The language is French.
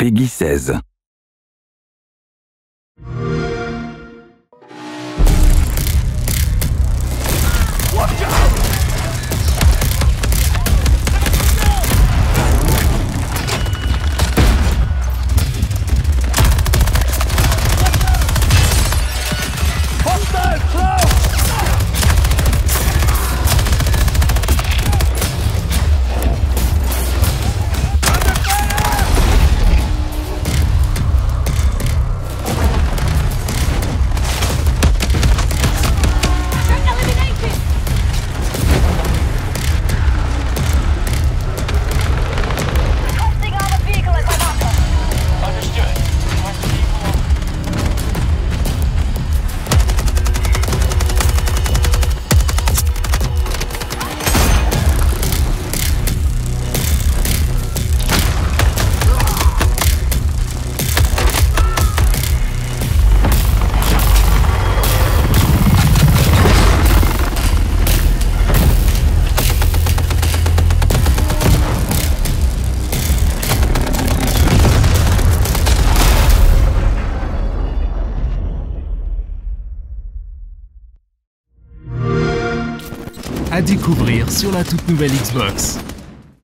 Peggy 16. À découvrir sur la toute nouvelle Xbox.